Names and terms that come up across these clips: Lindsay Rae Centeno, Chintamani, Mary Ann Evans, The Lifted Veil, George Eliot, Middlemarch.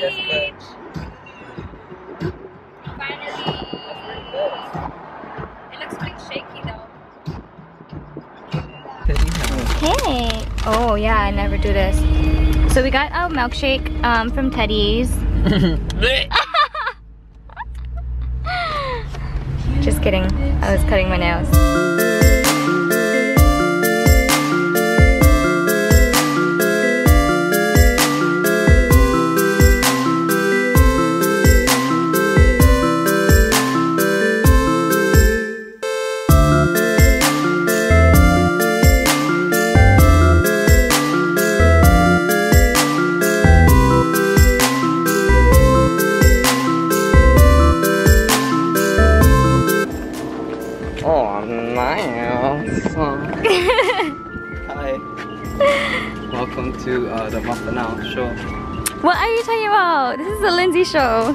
this bitch. Finally. It looks pretty shaky though. Okay. Oh yeah, I never do this. So we got our milkshake from Teddy's. Just kidding. I was cutting my nails. Hi. Welcome to the Muffinout show. What are you talking about? This is the Lindsay show.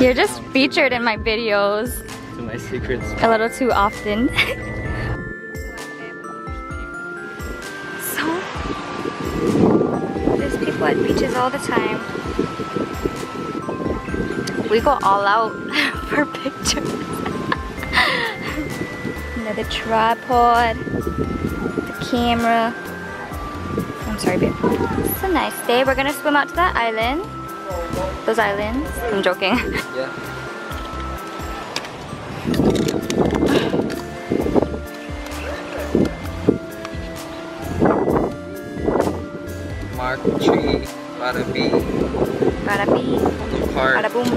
You're just featured in my videos. To my secrets. A little too often. So, there's people at beaches all the time. We go all out for pictures. The tripod, the camera. I'm sorry, babe. It's a nice day. We're gonna swim out to that island. Those islands. I'm joking. Yeah. Mark tree, bada bee. Bada bee. Bada boom.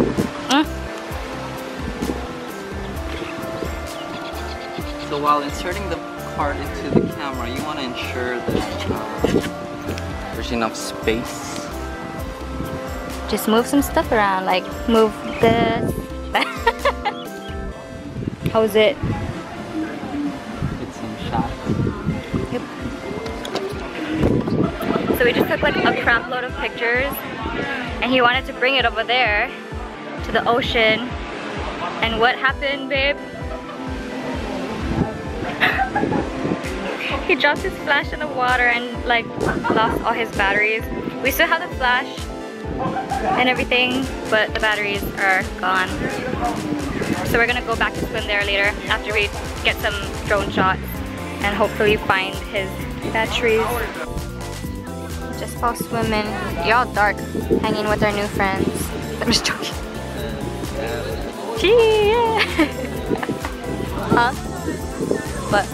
So while inserting the card into the camera, you want to ensure that there's enough space. Just move some stuff around, like move this. How is it? Get some shots. Yep. So we just took like a crap load of pictures, and he wanted to bring it over there to the ocean. And what happened, babe? He dropped his flash in the water and like lost all his batteries. We still have the flash and everything, but the batteries are gone. So we're gonna go back to swim there later after we get some drone shots and hopefully find his batteries. Just fall swimming. Y'all dark, hanging with our new friends. I'm just joking. Gee, yeah. Huh? But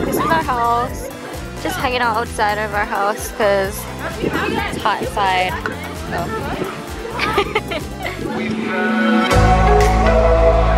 this is our house. Just hanging out outside of our house because it's hot outside. So.